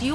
Do you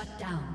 Shut down.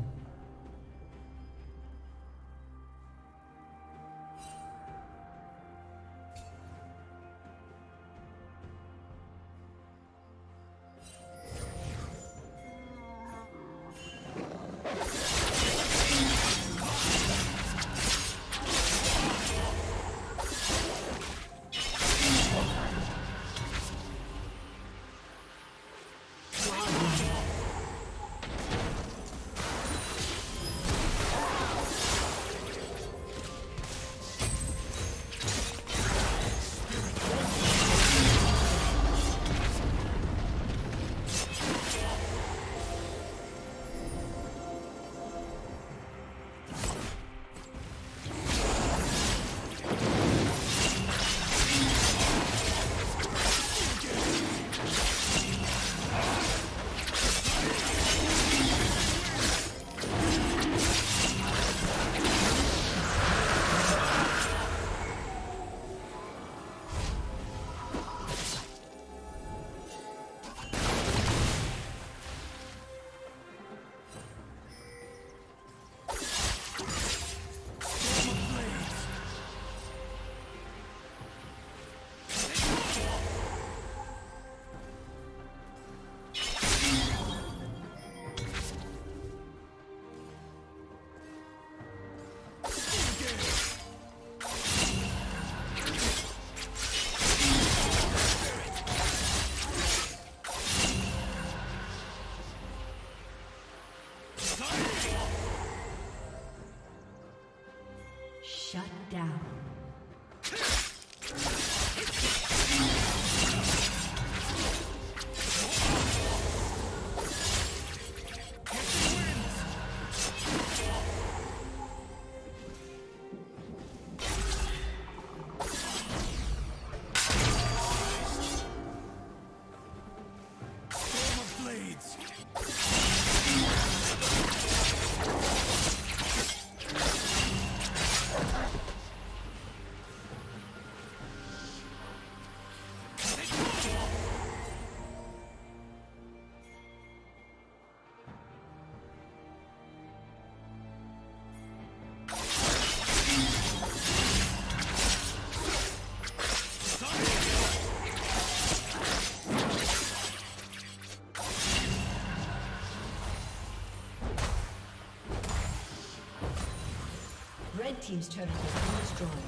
Red team's turret has been destroyed.